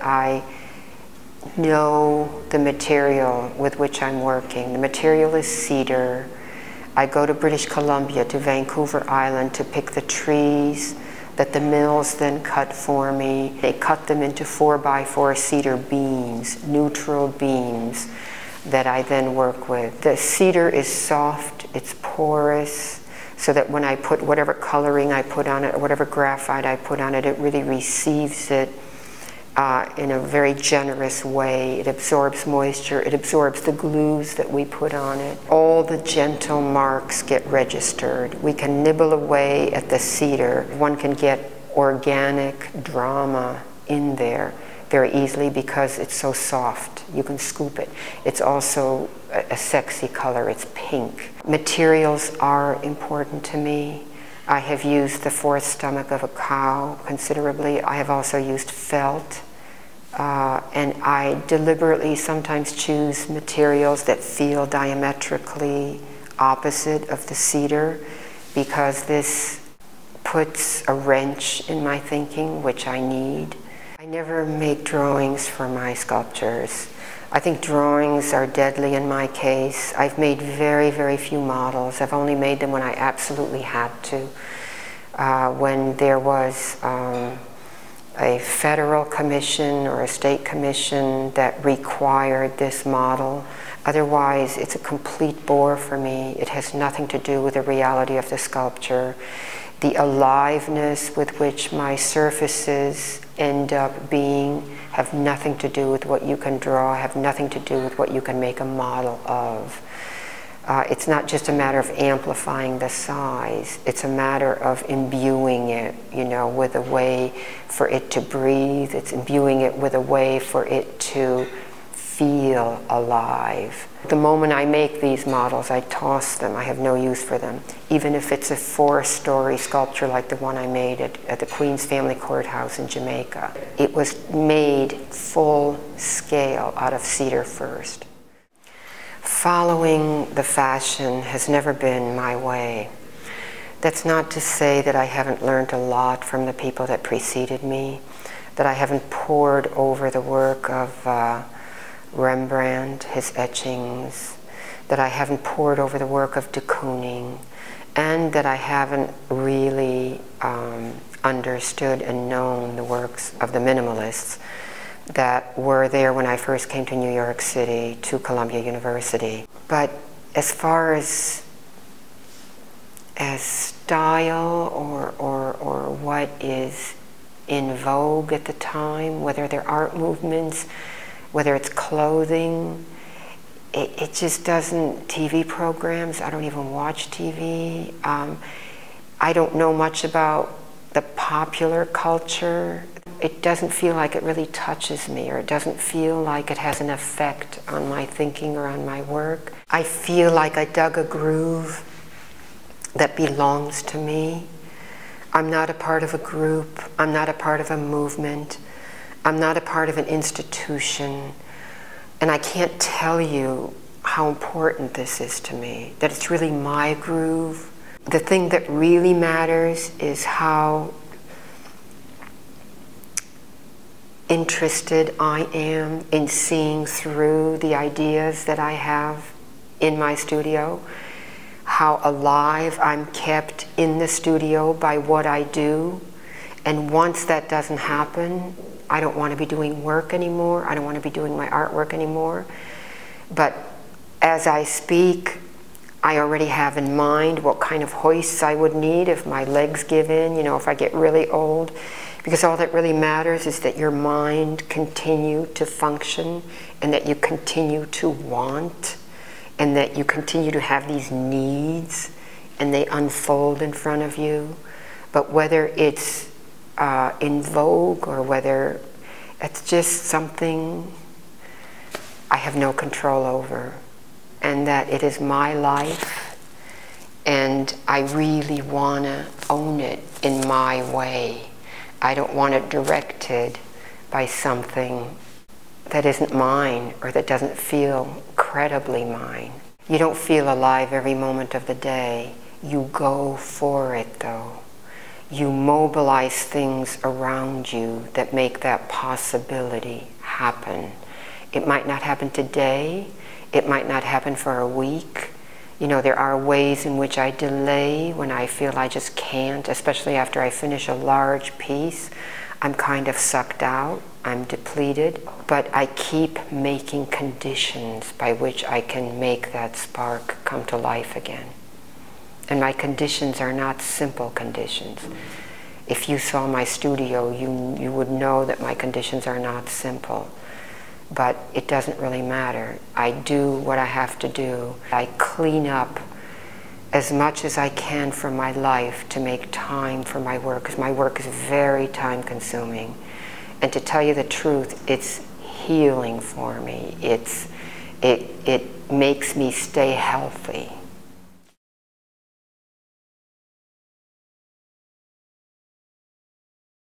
I know the material with which I'm working. The material is cedar. I go to British Columbia, to Vancouver Island, to pick the trees that the mills then cut for me. They cut them into 4x4 cedar beams, neutral beams, that I then work with. The cedar is soft, it's porous, so that when I put whatever coloring I put on it, or whatever graphite I put on it, it really receives it in a very generous way. It absorbs moisture, it absorbs the glues that we put on it. All the gentle marks get registered. We can nibble away at the cedar. One can get organic drama in there very easily because it's so soft. You can scoop it. It's also a sexy color, it's pink. Materials are important to me. I have used the fourth stomach of a cow considerably. I have also used felt. And I deliberately sometimes choose materials that feel diametrically opposite of the cedar, because this puts a wrench in my thinking, which I need. I never make drawings for my sculptures. I think drawings are deadly in my case. I've made very, very few models. I've only made them when I absolutely had to. When there was a federal commission or a state commission that required this model. Otherwise, it's a complete bore for me. It has nothing to do with the reality of the sculpture. The aliveness with which my surfaces end up being have nothing to do with what you can draw, have nothing to do with what you can make a model of. It's not just a matter of amplifying the size, it's a matter of imbuing it, you know, with a way for it to breathe. It's imbuing it with a way for it to feel alive. The moment I make these models, I toss them. I have no use for them. Even if it's a 4-story sculpture like the one I made at the Queen's Family Courthouse in Jamaica. It was made full scale out of cedar first. Following the fashion has never been my way. That's not to say that I haven't learned a lot from the people that preceded me, that I haven't pored over the work of Rembrandt, his etchings, that I haven't pored over the work of de Kooning, and that I haven't really understood and known the works of the minimalists that were there when I first came to New York City, to Columbia University. But as far as style or what is in vogue at the time, whether they're art movements, whether it's clothing, it just doesn't, TV programs, I don't even watch TV. I don't know much about the popular culture. It doesn't feel like it really touches me, or it doesn't feel like it has an effect on my thinking or on my work. I feel like I dug a groove that belongs to me. I'm not a part of a group, I'm not a part of a movement. I'm not a part of an institution, and I can't tell you how important this is to me, that it's really my groove. The thing that really matters is how interested I am in seeing through the ideas that I have in my studio, how alive I'm kept in the studio by what I do, and once that doesn't happen, I don't want to be doing work anymore. I don't want to be doing my artwork anymore. But as I speak, I already have in mind what kind of hoists I would need if my legs give in, you know, if I get really old. Because all that really matters is that your mind continue to function, and that you continue to want, and that you continue to have these needs, and they unfold in front of you. But whether it's in vogue or whether it's just something I have no control over, and that it is my life and I really want to own it in my way. I don't want it directed by something that isn't mine or that doesn't feel credibly mine. You don't feel alive every moment of the day. You go for it though. you mobilize things around you that make that possibility happen. It might not happen today, it might not happen for a week. You know, there are ways in which I delay when I feel I just can't, especially after I finish a large piece. I'm kind of sucked out, I'm depleted, but I keep making conditions by which I can make that spark come to life again. And my conditions are not simple conditions. If you saw my studio, you would know that my conditions are not simple. But it doesn't really matter. I do what I have to do. I clean up as much as I can from my life to make time for my work, because my work is very time-consuming. And to tell you the truth, it's healing for me. It makes me stay healthy.